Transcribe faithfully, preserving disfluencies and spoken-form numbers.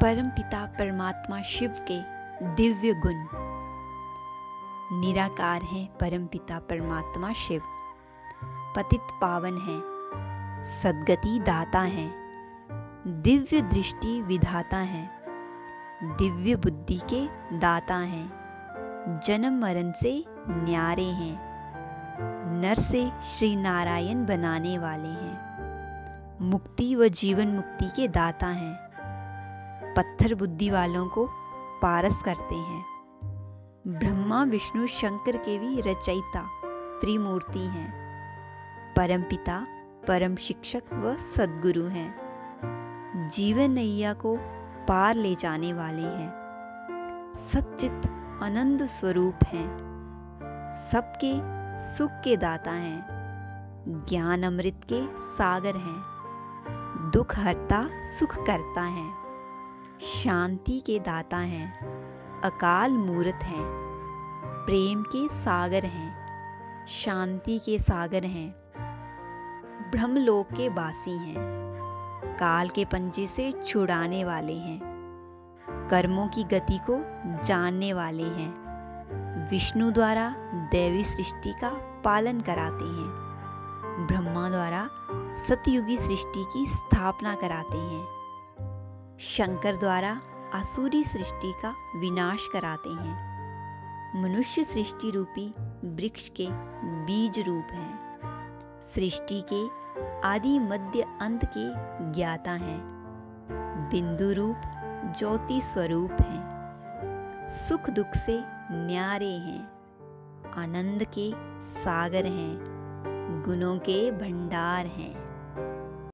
परमपिता परमात्मा शिव के दिव्य गुण। निराकार है परमपिता परमात्मा शिव, पतित पावन है, सद्गति दाता है, दिव्य दृष्टि विधाता है, दिव्य बुद्धि के दाता हैं, जन्म मरण से न्यारे हैं, नर से श्री नारायण बनाने वाले हैं, मुक्ति व जीवन मुक्ति के दाता हैं, पत्थर बुद्धि वालों को पारस करते हैं, ब्रह्मा विष्णु शंकर के भी रचयिता त्रिमूर्ति हैं, परमपिता परम शिक्षक व सद्गुरु हैं, जीवन नैया को पार ले जाने वाले हैं, सच्चित आनंद स्वरूप हैं, सबके सुख के दाता हैं, ज्ञान अमृत के सागर हैं, दुख हरता सुख करता हैं, शांति के दाता हैं, अकाल मूरत हैं, प्रेम के सागर हैं, शांति के सागर हैं, ब्रह्मलोक के वासी हैं, काल के पंजे से छुड़ाने वाले हैं, कर्मों की गति को जानने वाले हैं, विष्णु द्वारा दैवी सृष्टि का पालन कराते हैं, ब्रह्मा द्वारा सतयुगी सृष्टि की स्थापना कराते हैं, शंकर द्वारा आसुरी सृष्टि का विनाश कराते हैं, मनुष्य सृष्टि रूपी वृक्ष के बीज रूप हैं, सृष्टि के आदि मध्य अंत के ज्ञाता हैं, बिंदु रूप ज्योति स्वरूप हैं, सुख दुख से न्यारे हैं, आनंद के सागर हैं, गुणों के भंडार हैं।